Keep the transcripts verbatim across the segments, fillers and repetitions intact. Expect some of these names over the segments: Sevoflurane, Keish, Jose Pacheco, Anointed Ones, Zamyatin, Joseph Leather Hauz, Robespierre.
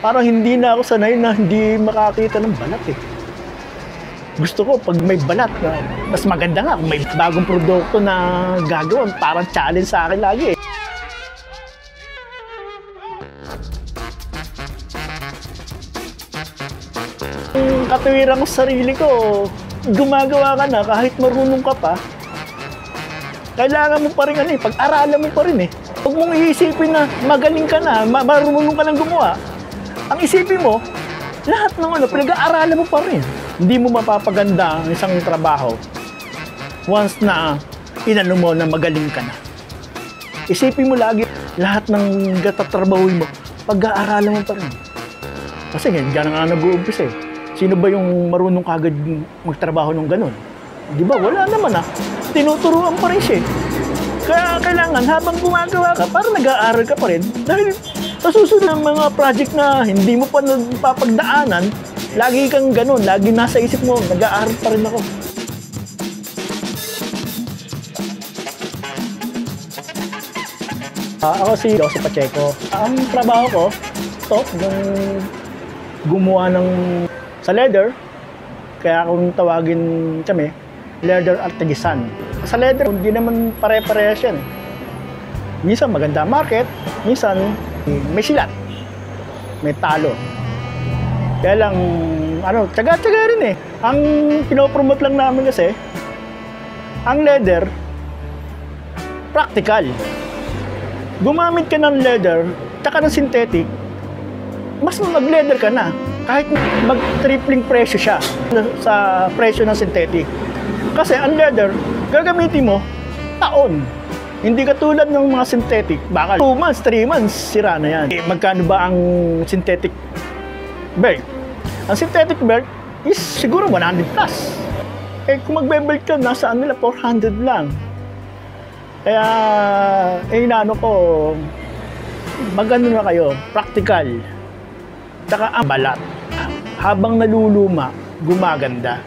Parang hindi na ako sanay na hindi makakita ng balat eh. Gusto ko pag may balat, mas maganda nga. May bagong produkto na gagawin, parang challenge sa akin lagi eh. Katuwiran ko sarili ko, gumagawa ka na kahit marunong ka pa, kailangan mo pa rin ano eh, pag-aralan mo pa rin eh. Huwag mong iisipin na magaling ka na, ma marunong ka lang gumawa. Ang isipin mo, lahat ng ano, pinag-aaralan mo pa rin. Hindi mo mapapaganda ang isang trabaho once na inano mo na magaling ka na. Isipin mo lagi, lahat ng gatatrabahoy mo, pag-aaralan mo pa rin. Kasi ganyan, ganyan nga nag-uumpis eh. Sino ba yung marunong kagad magtrabaho ng ganun? Di ba? Wala naman ah. Tinuturuan pa rin siya. Kaya kailangan habang gumagawa ka, parang nag-aaral ka pa rin. Dahil nasusunod ng mga project na hindi mo pa napapagdaanan, lagi kang ganun. Lagi nasa isip mo, nag-aaral pa rin ako. Uh, ako si Jose Pacheco. Uh, ang trabaho ko, to, yung gumawa ng sa leather, kaya kung tawagin kami, leather artisan. Sa leather, hindi naman pare-parehas yan. Minsan maganda market, minsan may silat, may talo. Kaya lang, ano, tsaga-tsaga rin eh. Ang pinopromote lang namin kasi, ang leather, practical. Gumamit ka ng leather, tsaka ng synthetic, mas mag-leather ka na. Kahit mag-tripling presyo siya sa presyo ng synthetic. Kasi ang leather, gagamitin mo taon. Hindi katulad ng mga synthetic. Baka two months, three months, sira na yan. E, magkano ba ang synthetic belt? Ang synthetic belt is siguro one hundred plus. Eh kung magbe-belt ka, nasa nila four hundred lang. Kaya, eh inaano ko, magano na kayo, practical. Tsaka ang balat, habang naluluma, gumaganda.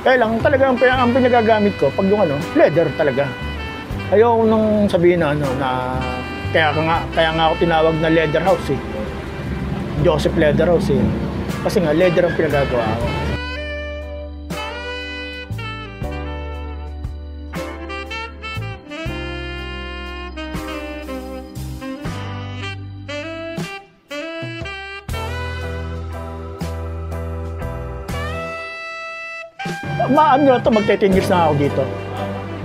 Kaya lang, talaga ang, ang pinagagamit ko, pag yung ano, leather talaga. Ayaw ko nang sabihin na ano, na kaya nga, kaya nga ako tinawag na Leather Hauz eh. Joseph Leather Hauz eh. Kasi nga, leather ang pinagagawa ko. Maano na ito, magte ten years na ako dito.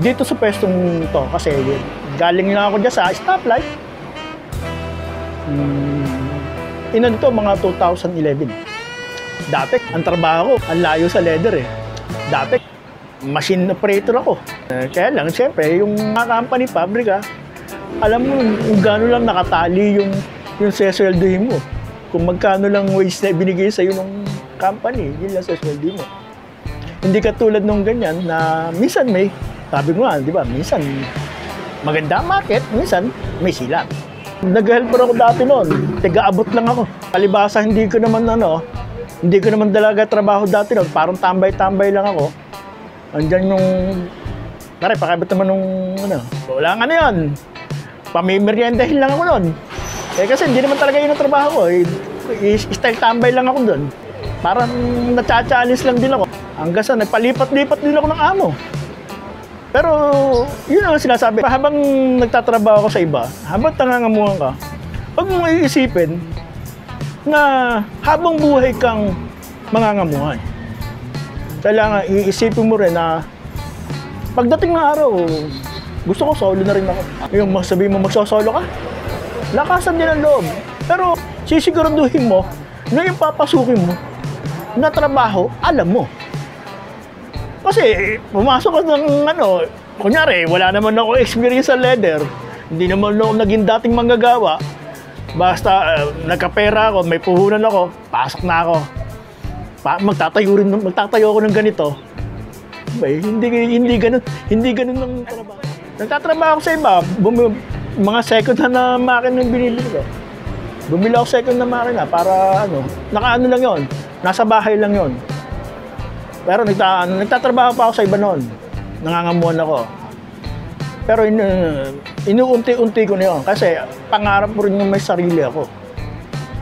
Dito sa pwestong ito, kasi galing na ako dyan sa stoplight. Hmm, ina dito, mga two thousand eleven. Dati, ang trabaho ko, ang layo sa leather eh. Dati, machine operator ako. Kaya lang, siyempre, yung mga company, pabrika, alam mo, kung gano'n lang nakatali yung, yung sesweldohin mo. Kung magkano lang wage na binigay sa'yo ng company, yun lang sesweldohin mo. Hindi katulad nung ganyan na minsan may, sabi ko nga, di ba, minsan maganda market, minsan may silat. Nag-helper ako dati noon, tiga-abot lang ako. Palibasa, hindi ko naman ano, hindi ko naman talaga trabaho dati noon, parang tambay-tambay lang ako. Andyan yung, pare, pakibot naman nung, ano, wala nga na yun. Pamimeryendahin lang ako noon. Eh kasi hindi naman talaga yun ang trabaho ko, i-style tambay lang ako doon. Parang na-challenge lang din ako. Hanggang sa nagpalipat-lipat din ako ng amo. Pero, yun ang sinasabi. Habang nagtatrabaho ako sa iba, habang tangangamuhan ka, huwag mong iisipin na habang buhay kang mangangamuhan. Kailangan iisipin mo rin na pagdating ng araw, gusto ko solo na rin ako. Yung sabihin mo magsosolo ka, lakasan din ang loob. Pero sisiguraduhin mo na yung papasukin mo na trabaho, alam mo. Kasi pumasok ko ng ano, kunyari, wala naman ako experience sa leather. Hindi naman ako naging dating manggagawa. Basta uh, nagkapera ako, may puhunan ako, pasok na ako. Pa magtatayo, rin, magtatayo ako ng ganito. May, hindi, hindi ganun, hindi ganun ang trabaho. Nagtatrabaho ako sa iba, mga second hand na makina yung binili ko. Bumili ako second na makina para ano, nakaano lang yon. Nasa bahay lang yon. Pero nagta, nagtatrabaho pa ako sa iba noon. Nangangamuan ako. Pero in, uh, inuunti-unti ko na yun. Kasi pangarap mo rin yung may sarili ako.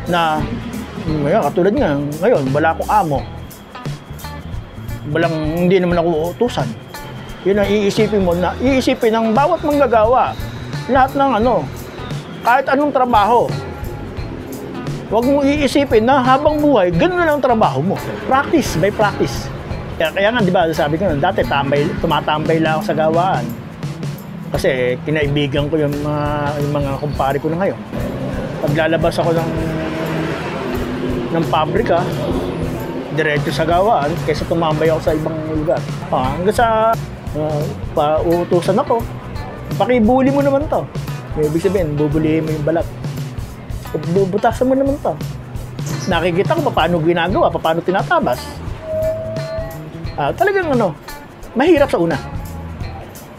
Na, ngayon, katulad nga, ngayon, wala akong amo. Walang, hindi naman ako utusan. Yun ang iisipin mo, na iisipin ng bawat manggagawa. Lahat ng ano, kahit anong trabaho. Huwag mo iisipin na habang buhay, ganun lang ang trabaho mo. Practice, may practice. Kaya, kaya nga, di ba, sabi ko nun, dati tambay, tumatambay lang ako sa gawaan. Kasi kinaibigan ko yung mga, yung mga kumpare ko na ngayon. Paglalabas ako ng, ng pabrika, diretso sa gawaan, kaysa tumambay ako sa ibang lugar. Ah, hanggang sa uh, pautusan ako, pakibuli mo naman to. May ibig sabihin, bubulihin mo yung balat. Bubutasan mo naman ito. Nakikita ko paano ginagawa, paano tinatabas. Ah, talagang ano, mahirap sa una.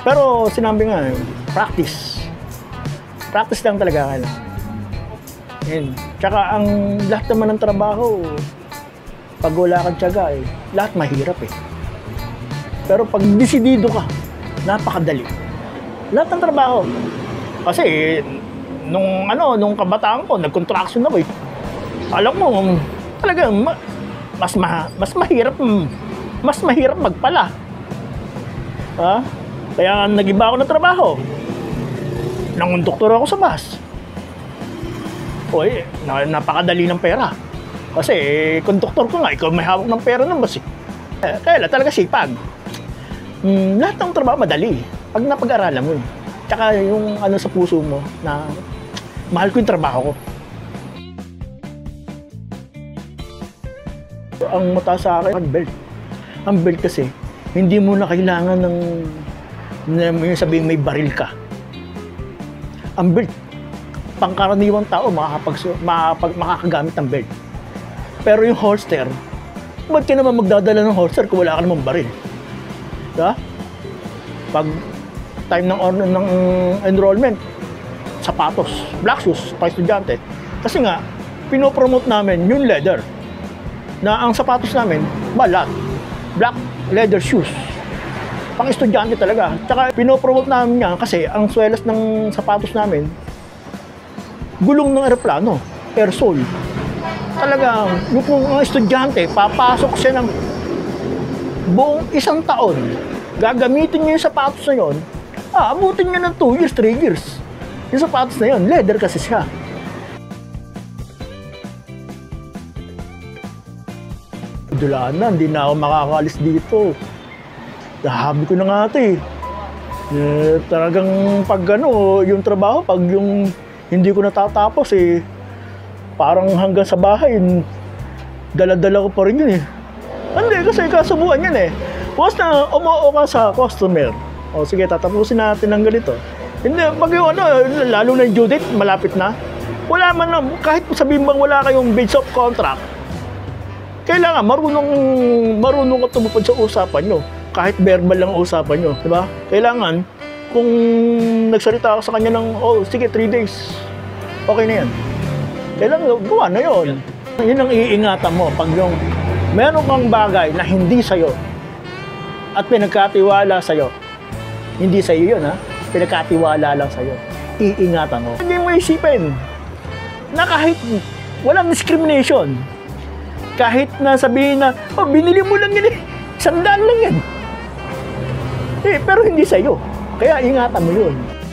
Pero sinabi nga, practice. Practice lang talaga. Ano. And, tsaka ang lahat naman ng trabaho, pag wala kang tiyaga, eh, lahat mahirap eh. Pero pag desidido ka, napakadali. Lahat ng trabaho. Kasi, eh, nung ano, nung kabataan ko, nag-contraction ako eh. Alam mo, talaga ma mas ma mas mahirap mas mahirap magpala. Ha? Kaya nag-iba ako ng trabaho. Nangunduktor ako sa bus. Oy, na napakadali ng pera. Kasi eh, konduktor ko nga, ikaw may hawak ng pera ng bus eh. Kaya talaga sipag. Mm, lahat ng trabaho madali pag napag-aralan mo. Tsaka yung ano sa puso mo na mahal ko yung trabaho ko. Ang mataas sa akin, ang belt. Ang belt kasi, hindi mo na kailangan ng, ng sabihin may baril ka. Ang belt, pangkaraniwang tao makakapag, makakapag, makakagamit ng belt. Pero yung holster, ba't ka naman magdadala ng holster kung wala ka namang baril? Diba? Pag time ng, or, ng enrollment, sapatos, black shoes, pang estudyante. Kasi nga, pinopromote namin yung leather. Na ang sapatos namin, balat. Black leather shoes. Pang estudyante talaga. Tsaka pinopromote namin yan kasi ang swelas ng sapatos namin, gulong ng aeroplano, air sole. Talaga, yung mga estudyante, papasok siya ng buong isang taon. Gagamitin niya yung sapatos na yun. Ah, abutin niya ng two years, three years. Yung sapatos na yun, leather kasi siya. Dulaan na, hindi na ako makakalis dito. Nahabi ko na nga ito eh. Eh, talagang pag ano, yung trabaho, pag yung hindi ko natatapos eh, parang hanggang sa bahay, dala-dala ko pa rin yun eh. Hindi, kasi kasubuan yan eh. Once na umuo ka sa customer, o sige, tatapusin natin ng ganito. Hindi, pag yung ano, lalo na yung due date, malapit na. Wala man na, kahit sabihin bang wala kayong base of contract, kailangan marunong, marunong ka tumupad sa usapan nyo. Kahit verbal lang usapan nyo, di ba? Kailangan, kung nagsalita ako sa kanya ng, oh, sige, three days, okay na yan. Kailangan, gawa na yun. Yun ang iingatan mo. Pag yung meron kang bagay na hindi sa'yo at pinagkatiwala sa'yo, hindi sa iyo yun, ha? Pinakatiwala lang sa iyo. Iingatan mo. Hindi mo isipin na kahit walang discrimination, kahit na sabihin na, oh, binili mo lang yan eh, sandaan lang yan. Eh, pero hindi sa iyo. Kaya ingatan mo yun.